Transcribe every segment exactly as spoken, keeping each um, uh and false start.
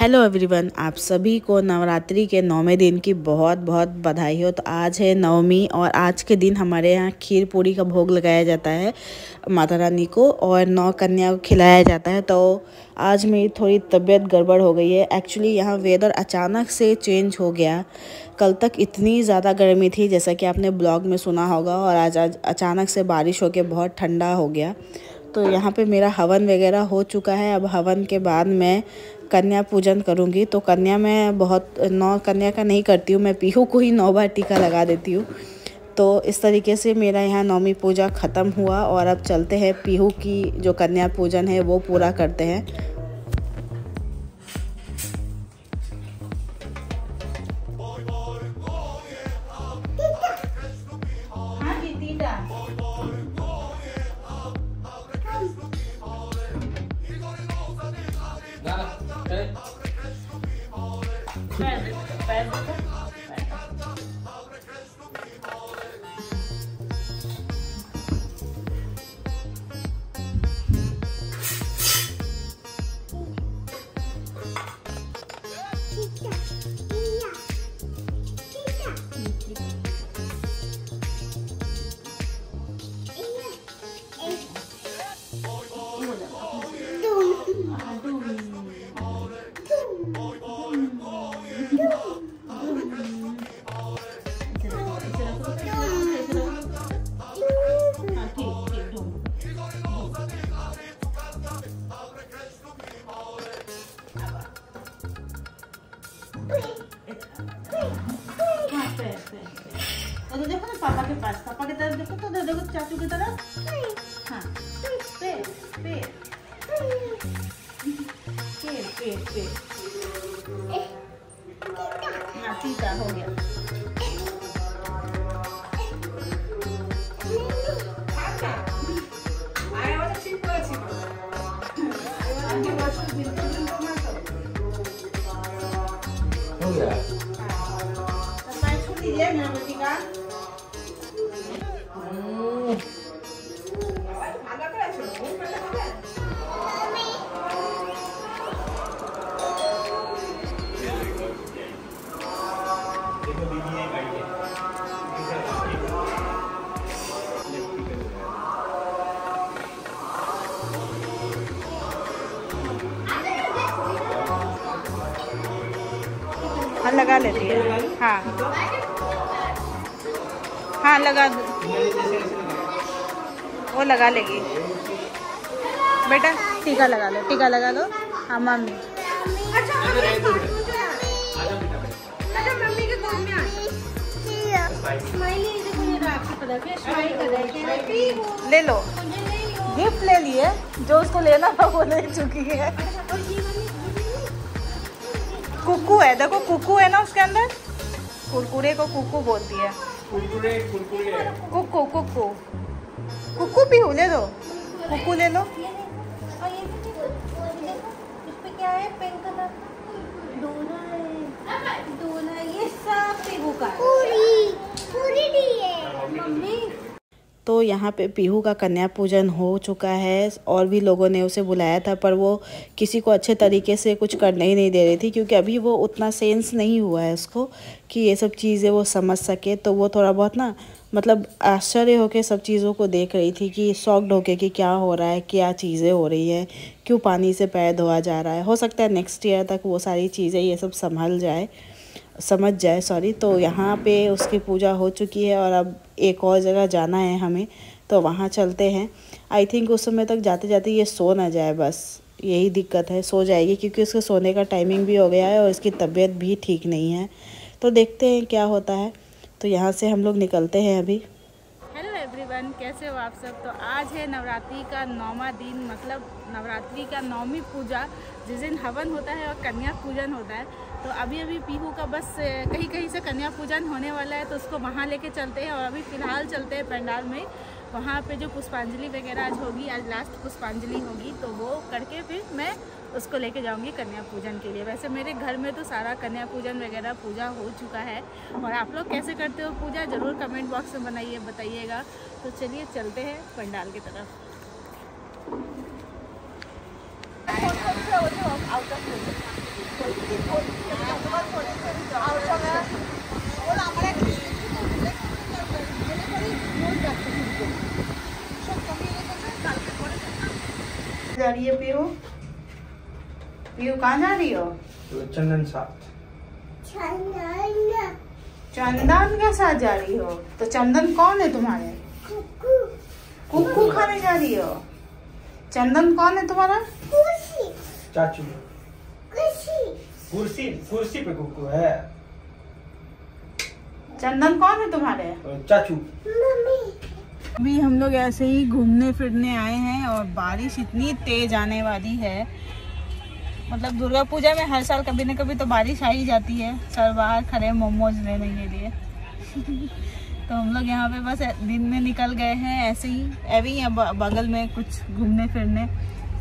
Hello everyone, आप सभी को नवरात्रि के नौवें दिन की बहुत बहुत बधाई हो। तो आज है नवमी और आज के दिन हमारे यहाँ खीर पूरी का भोग लगाया जाता है माता रानी को और नौ कन्या को खिलाया जाता है। तो आज मेरी थोड़ी तबीयत गड़बड़ हो गई है। एक्चुअली यहाँ वेदर अचानक से चेंज हो गया। कल तक इतनी ज़्यादा गर्मी थी जैसा कि आपने ब्लॉग में सुना होगा, और आज आज अचानक से बारिश होकर बहुत ठंडा हो गया। तो यहाँ पे मेरा हवन वगैरह हो चुका है। अब हवन के बाद मैं कन्या पूजन करूँगी। तो कन्या मैं बहुत नौ कन्या का नहीं करती हूँ, मैं पीहू को ही नौ बार टीका लगा देती हूँ। तो इस तरीके से मेरा यहाँ नौमी पूजा ख़त्म हुआ और अब चलते हैं पीहू की जो कन्या पूजन है वो पूरा करते हैं। चाचू की तरफ, हाँ, पेड़ पेड़ पेड़ पेड़ पेड़ हाँ टीका हो गया। हो गया छोड़ दीजिए मेरा टीका। हाँ लगा लेती है। हाँ हाँ लगा, वो लगा लेगी। बेटा टीका लगा लो, टीका लगा लो। हाँ मम्मी, अच्छा मम्मी के गोद में आ ले लो। गिफ्ट ले लिए, जो उसको लेना था वो ले चुकी है। कुकू है, देखो कुकू है ना उसके अंदर। कुरकुरे को कुकू बोलती है। कुरकुरे कुरकुरे कुकू कुकू कुकू भी हो, ले लो कुकू ले लो। और ये देखो इस पे क्या है, पिंक कलर का डोना है। डोना ये सब पीहू का पूरी पूरी दी है मम्मी। तो यहाँ पे पीहू का कन्या पूजन हो चुका है और भी लोगों ने उसे बुलाया था, पर वो किसी को अच्छे तरीके से कुछ करने ही नहीं दे रही थी, क्योंकि अभी वो उतना सेंस नहीं हुआ है उसको कि ये सब चीज़ें वो समझ सके। तो वो थोड़ा बहुत ना मतलब आश्चर्य होकर सब चीज़ों को देख रही थी, कि शॉक्ड होके कि क्या हो रहा है, क्या चीज़ें हो रही है, क्यों पानी से पैर धोया जा रहा है। हो सकता है नेक्स्ट ईयर तक वो सारी चीज़ें ये सब संभल जाए समझ जाए सॉरी। तो यहाँ पे उसकी पूजा हो चुकी है और अब एक और जगह जाना है हमें, तो वहाँ चलते हैं। आई थिंक उस समय तक जाते जाते ये सो ना जाए, बस यही दिक्कत है। सो जाएगी क्योंकि उसके सोने का टाइमिंग भी हो गया है और इसकी तबीयत भी ठीक नहीं है। तो देखते हैं क्या होता है। तो यहाँ से हम लोग निकलते हैं अभी। हेलो एवरीवन, कैसे हो आप सब। तो आज है नवरात्रि का नौवां दिन, मतलब नवरात्रि का नौवीं पूजा, जिस दिन हवन होता है और कन्या पूजन होता है। तो अभी अभी पीहू का बस कहीं कहीं से कन्या पूजन होने वाला है, तो उसको वहाँ लेके चलते हैं। और अभी फ़िलहाल चलते हैं पंडाल में, वहाँ पे जो पुष्पांजलि वगैरह आज होगी, आज लास्ट पुष्पांजलि होगी, तो वो करके फिर मैं उसको लेके जाऊँगी कन्या पूजन के लिए। वैसे मेरे घर में तो सारा कन्या पूजन वगैरह पूजा हो चुका है, और आप लोग कैसे करते हो पूजा ज़रूर कमेंट बॉक्स में बनाइए बताइएगा। तो चलिए चलते हैं पंडाल की तरफ। जा रही है पीयू? पीयू कहाँ जा रही हो? चंदन साथ। चंदन चंदन के साथ जा रही हो? तो चंदन कौन है तुम्हारे? कुक्कू। कुक्कू खाने जा रही हो? चंदन कौन है तुम्हारा? कुर्सी। चाचू। कुर्सी। कुर्सी कुर्सी पे कुक्कू है। चंदन कौन है तुम्हारे? चाचू। मम्मी। अभी हम लोग ऐसे ही घूमने फिरने आए हैं और बारिश इतनी तेज आने वाली है। मतलब दुर्गा पूजा में हर साल कभी न कभी तो बारिश आ ही जाती है। सर बाहर खड़े मोमोज लेने के लिए। तो हम लोग यहाँ पे बस दिन में निकल गए हैं ऐसे ही। अभी यहाँ बगल में कुछ घूमने फिरने।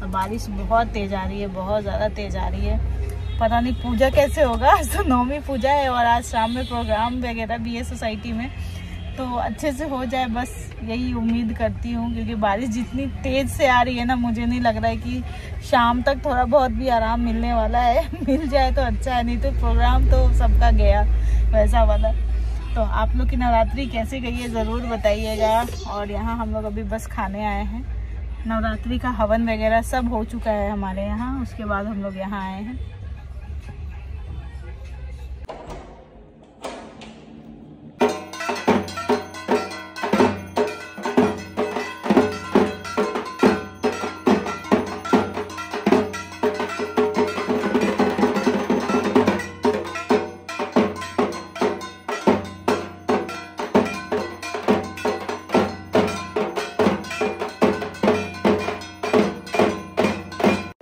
और बारिश बहुत तेज आ रही है, बहुत ज़्यादा तेज आ रही है। पता नहीं पूजा कैसे होगा। तो नौवीं पूजा है और आज शाम में प्रोग्राम वगैरह भी है सोसाइटी में, तो अच्छे से हो जाए बस यही उम्मीद करती हूँ। क्योंकि बारिश जितनी तेज़ से आ रही है ना, मुझे नहीं लग रहा है कि शाम तक थोड़ा बहुत भी आराम मिलने वाला है। मिल जाए तो अच्छा है, नहीं तो प्रोग्राम तो सबका गया वैसा वाला। तो आप लोग की नवरात्रि कैसे गई है ज़रूर बताइएगा। और यहाँ हम लोग अभी बस खाने आए हैं। नवरात्रि का हवन वगैरह सब हो चुका है हमारे यहाँ, उसके बाद हम लोग यहाँ आए हैं।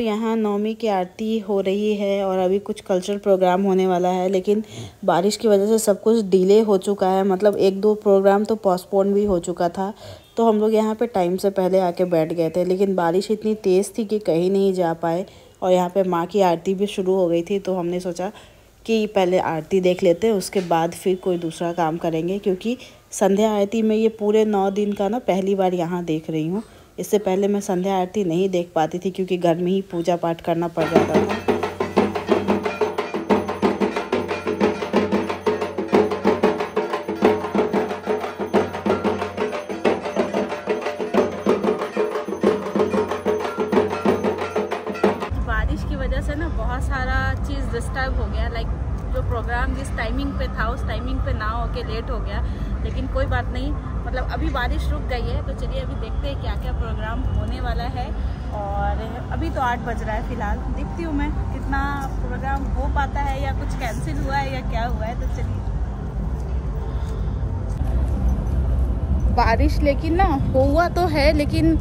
यहाँ नवमी की आरती हो रही है और अभी कुछ कल्चरल प्रोग्राम होने वाला है, लेकिन बारिश की वजह से सब कुछ डिले हो चुका है। मतलब एक दो प्रोग्राम तो पोस्टपोन भी हो चुका था। तो हम लोग यहाँ पे टाइम से पहले आके बैठ गए थे, लेकिन बारिश इतनी तेज़ थी कि कहीं नहीं जा पाए। और यहाँ पे माँ की आरती भी शुरू हो गई थी, तो हमने सोचा कि पहले आरती देख लेते हैं, उसके बाद फिर कोई दूसरा काम करेंगे। क्योंकि संध्या आरती में ये पूरे नौ दिन का ना पहली बार यहाँ देख रही हूँ। इससे पहले मैं संध्या आरती नहीं देख पाती थी क्योंकि घर में ही पूजा पाठ करना पड़ जाता था। बारिश की वजह से ना बहुत सारा चीज़ डिस्टर्ब हो गया। लाइक जो प्रोग्राम जिस टाइमिंग पे था उस टाइमिंग पे ना होके लेट हो गया, लेकिन कोई बात नहीं। मतलब अभी बारिश रुक गई है, तो चलिए अभी देखते हैं क्या क्या प्रोग्राम होने वाला है। और अभी तो आठ बज रहा है फिलहाल, देखती हूँ मैं कितना प्रोग्राम हो पाता है या कुछ कैंसिल हुआ है या क्या हुआ है। तो चलिए बारिश लेकिन ना हुआ तो है, लेकिन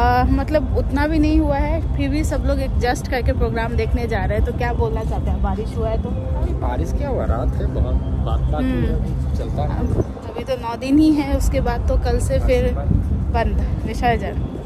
आ, मतलब उतना भी नहीं हुआ है। फिर भी सब लोग एडजस्ट करके प्रोग्राम देखने जा रहे हैं। तो क्या बोलना चाहते हैं, बारिश हुआ है तो? बारिश क्या हुआ, रात है, बहुत चलता है। अभी तो नौ दिन ही है, उसके बाद तो कल से फिर बंद विसर्जन।